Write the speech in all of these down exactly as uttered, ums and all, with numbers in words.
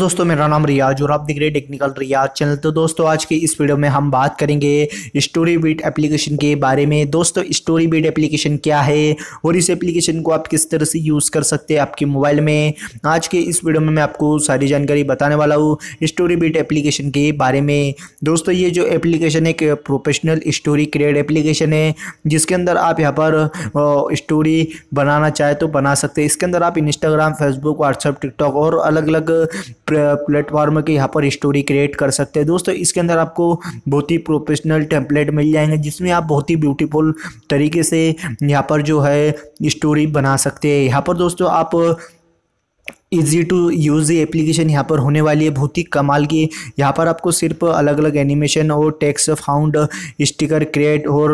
दोस्तों मेरा नाम रियाज और आप देख रहे हैं टेक्निकल रियाज चैनल। तो दोस्तों आज के इस वीडियो में हम बात करेंगे स्टोरी बीट एप्लीकेशन के बारे में। दोस्तों स्टोरी बीट एप्लीकेशन क्या है और इस एप्लीकेशन को आप किस तरह से यूज़ कर सकते हैं आपके मोबाइल में, आज के इस वीडियो में मैं आपको सारी जानकारी बताने वाला हूँ स्टोरी बीट एप्लीकेशन के बारे में। दोस्तों ये जो एप्लीकेशन एक प्रोफेशनल स्टोरी क्रिएट एप्लीकेशन है जिसके अंदर आप यहाँ पर स्टोरी बनाना चाहे तो बना सकते हैं। इसके अंदर आप इंस्टाग्राम, फेसबुक, व्हाट्सएप, टिकटॉक और अलग अलग प्लेटफॉर्म के यहाँ पर स्टोरी क्रिएट कर सकते हैं। दोस्तों इसके अंदर आपको बहुत ही प्रोफेशनल टेम्पलेट मिल जाएंगे जिसमें आप बहुत ही ब्यूटीफुल तरीके से यहाँ पर जो है स्टोरी बना सकते हैं। यहाँ पर दोस्तों आप ईजी टू यूज़ एप्लीकेशन यहाँ पर होने वाली है, बहुत ही कमाल की। यहाँ पर आपको सिर्फ अलग अलग एनिमेशन और टेक्स्ट फाउंड, स्टिकर क्रिएट और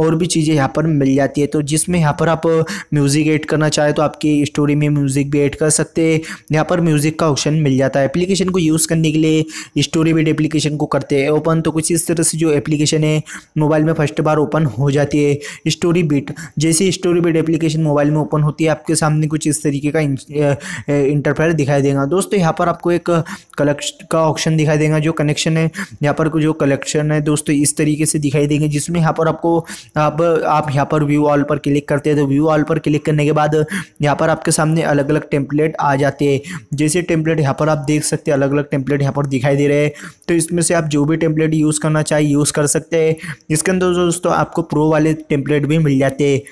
और भी चीज़ें यहाँ पर मिल जाती है। तो जिसमें यहाँ पर आप म्यूज़िक ऐड करना चाहे तो आपकी स्टोरी में म्यूज़िक भी ऐड कर सकते हैं। यहाँ पर म्यूज़िक का ऑप्शन मिल जाता है। एप्लीकेशन को यूज़ करने के लिए स्टोरी बीट एप्लीकेशन को करते हैं ओपन। तो कुछ इस तरह से जो एप्लीकेशन है मोबाइल में फर्स्ट बार ओपन हो जाती है स्टोरी बीट। जैसे स्टोरी बीट एप्लीकेशन मोबाइल में ओपन होती है आपके सामने कुछ इस तरीके का इंटरफेयर दिखाई देगा। दोस्तों यहाँ पर आपको एक कलेक्शन का ऑप्शन दिखाई देगा, जो कनेक्शन है यहाँ पर जो कलेक्शन है दोस्तों इस तरीके से दिखाई देंगे, जिसमें यहाँ पर आपको आप आप यहाँ पर व्यू ऑल पर क्लिक करते हैं। तो व्यू ऑल पर क्लिक करने के बाद यहाँ पर आपके सामने अलग अलग टेम्पलेट आ जाते हैं। जैसे टेम्पलेट यहाँ पर आप देख सकते हैं, अलग अलग टेम्पलेट यहाँ पर दिखाई दे रहे हैं। तो इसमें से आप जो भी टेम्पलेट यूज़ करना चाहे यूज़ कर सकते हैं। इसके अंदर दोस्तों आपको प्रो वाले टेम्पलेट भी मिल जाते हैं।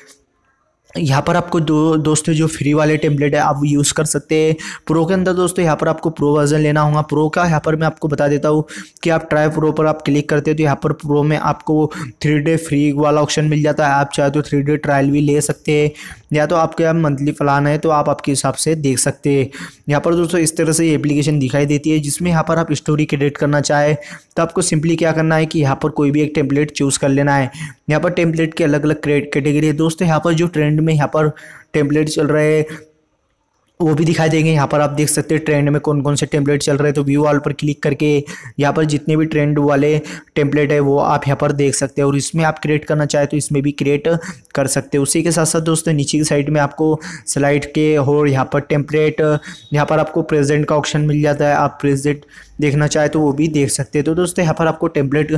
यहाँ पर आपको दो दोस्तों जो फ्री वाले टेम्पलेट है आप यूज़ कर सकते हैं। प्रो के अंदर दोस्तों यहाँ पर आपको प्रो वर्जन लेना होगा। प्रो का यहाँ पर मैं आपको बता देता हूँ कि आप ट्राई प्रो पर आप क्लिक करते हैं तो यहाँ पर प्रो में आपको थ्री डे फ्री वाला ऑप्शन मिल जाता है। आप चाहे तो थ्री डे ट्रायल भी ले सकते हैं, या तो आपके यहाँ मंथली प्लान है तो आप आपके हिसाब से देख सकते हैं। यहाँ पर दोस्तों इस तरह से एप्लीकेशन दिखाई देती है, जिसमें यहाँ पर आप स्टोरी क्रिएट करना चाहें तो आपको सिंपली क्या करना है कि यहाँ पर कोई भी एक टेम्पलेट चूज़ कर लेना है। यहाँ पर टेम्पलेट के अलग अलग क्रिएट कैटेगरी है। दोस्तों यहाँ पर जो ट्रेंड में यहाँ पर टेम्पलेट चल रहे हैं वो भी दिखाई देंगे। यहाँ पर आप देख सकते हैं ट्रेंड में कौन कौन से टेम्पलेट चल रहे हैं। तो व्यू ऑल पर क्लिक करके यहाँ पर जितने भी ट्रेंड वाले टेम्पलेट है वो आप यहाँ पर देख सकते हैं, और इसमें आप क्रिएट करना चाहे तो इसमें भी क्रिएट कर सकते हैं। उसी के साथ साथ दोस्तों नीचे की साइड में आपको स्लाइड के और यहाँ पर टेम्पलेट, यहाँ पर आपको प्रेजेंट का ऑप्शन मिल जाता है। आप प्रेजेंट देखना चाहे तो वो भी देख सकते हैं। तो दोस्तों यहाँ पर आपको टेम्पलेट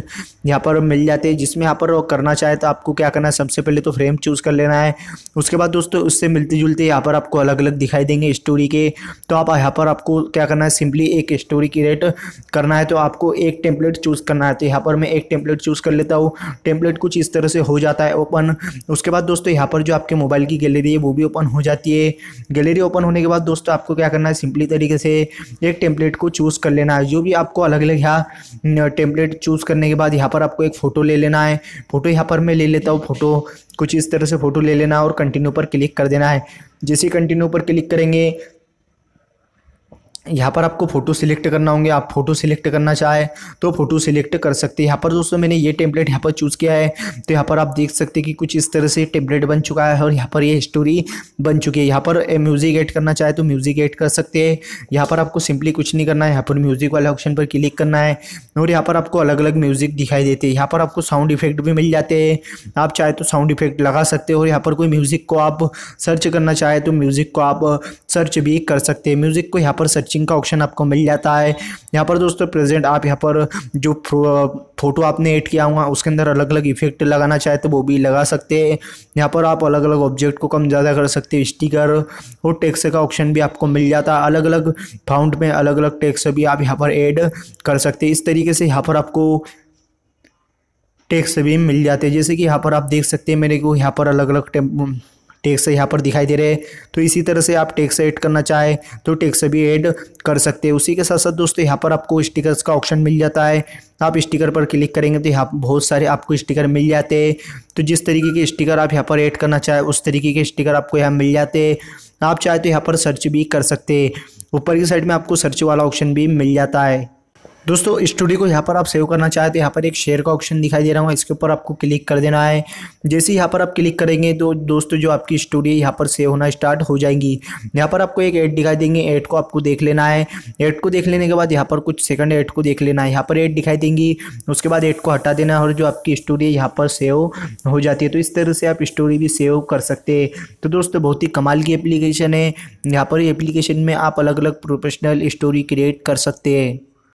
यहाँ पर मिल जाते हैं, जिसमें यहाँ पर करना चाहे तो आपको क्या करना है, सबसे पहले तो फ्रेम चूज़ कर लेना है। उसके बाद दोस्तों उससे मिलते जुलते यहाँ पर आपको अलग अलग दिखाई देंगे स्टोरी के। तो आप यहाँ पर आपको क्या करना है, सिंपली एक स्टोरी क्रिएट करना है। तो आपको एक टेम्पलेट चूज़ करना है। तो यहाँ पर मैं एक टेम्पलेट चूज़ कर लेता हूँ। टेम्पलेट कुछ इस तरह से हो जाता है ओपन। उसके बाद दोस्तों यहाँ पर जो आपके मोबाइल की गैलरी है वो भी ओपन हो जाती है। गैलरी ओपन होने के बाद दोस्तों आपको क्या करना है, सिंपली तरीके से एक टेम्पलेट को चूज़ कर लेना है। जो भी आपको अलग अलग यहाँ टेम्पलेट चूज़ करने के बाद यहाँ पर आपको एक फ़ोटो ले लेना है। फ़ोटो यहाँ पर मैं ले लेता हूँ। फ़ोटो कुछ इस तरह से फ़ोटो ले लेना है और कंटिन्यू पर क्लिक कर देना है। जैसे कंटिन्यू पर क्लिक करेंगे यहाँ पर आपको फ़ोटो सिलेक्ट करना होंगे। आप फ़ोटो सिलेक्ट करना चाहे तो फ़ोटो सिलेक्ट कर सकते हैं। यहाँ पर दोस्तों मैंने ये टेम्पलेट यहाँ पर चूज़ किया है। तो यहाँ पर आप देख सकते हैं कि कुछ इस तरह से टेम्पलेट बन चुका है और यहाँ पर ये स्टोरी बन चुकी है। यहाँ पर म्यूज़िक ऐड करना चाहे तो म्यूज़िक ऐड कर सकते हैं। यहाँ पर आपको सिंपली कुछ नहीं करना है, यहाँ पर म्यूज़िक वाले ऑप्शन पर क्लिक करना है और यहाँ पर आपको अलग अलग म्यूज़िक दिखाई देते हैं। यहाँ पर आपको साउंड इफेक्ट भी मिल जाते हैं। आप चाहे तो साउंड इफेक्ट लगा सकते हो, और यहाँ पर कोई म्यूज़िक को आप सर्च करना चाहे तो म्यूज़िक को आप सर्च भी कर सकते हैं। म्यूज़िक को यहाँ पर सर्चिंग का ऑप्शन आपको मिल जाता है। यहाँ पर दोस्तों प्रेजेंट आप यहाँ पर जो फोटो आपने ऐड किया हुआ उसके अंदर अलग अलग इफेक्ट लगाना चाहे तो वो भी लगा सकते हैं। यहाँ पर आप अलग अलग ऑब्जेक्ट को कम ज़्यादा कर सकते हैं। स्टिकर और टेक्स्ट का ऑप्शन भी आपको मिल जाता है। अलग अलग फाउंट में अलग अलग टेक्स्ट भी आप यहाँ पर ऐड कर सकते हैं। इस तरीके से यहाँ पर आपको टेक्स्ट भी मिल जाते हैं। जैसे कि यहाँ पर आप देख सकते हैं मेरे को यहाँ पर अलग अलग टेक्स्ट यहाँ पर दिखाई दे रहे हैं। तो इसी तरह से आप टेक्स्ट ऐड करना चाहे तो टेक्स्ट भी ऐड कर सकते हैं। उसी के साथ साथ दोस्तों यहाँ पर आपको स्टिकर्स का ऑप्शन मिल जाता है। आप स्टिकर पर क्लिक करेंगे तो यहाँ बहुत सारे आपको स्टिकर मिल जाते हैं। तो जिस तरीके के स्टिकर आप यहाँ पर ऐड करना चाहे उस तरीके के स्टिकर आपको यहाँ मिल जाते हैं। आप चाहे तो यहाँ पर सर्च भी कर सकते हैं। ऊपर की साइड में आपको सर्च वाला ऑप्शन भी मिल जाता है। दोस्तों स्टूडियो को यहाँ पर आप सेव करना चाहे तो यहाँ पर एक शेयर का ऑप्शन दिखाई दे रहा होगा, इसके ऊपर आपको क्लिक कर देना है। जैसे यहाँ पर आप क्लिक करेंगे तो दोस्तों जो आपकी स्टूडियो यहाँ पर सेव होना स्टार्ट हो जाएंगी। यहाँ पर आपको एक ऐड दिखाई देंगे, ऐड को आपको देख लेना है। ऐड को देख लेने के बाद यहाँ पर कुछ सेकंड ऐड को देख लेना है। यहाँ पर ऐड दिखाई देंगी, उसके बाद ऐड को हटा देना है और जो आपकी स्टोरी यहाँ पर सेव हो जाती है। तो इस तरह से आप स्टोरी भी सेव कर सकते हैं। तो दोस्तों बहुत ही कमाल की एप्लीकेशन है। यहाँ पर एप्लीकेशन में आप अलग अलग प्रोफेशनल स्टोरी क्रिएट कर सकते हैं।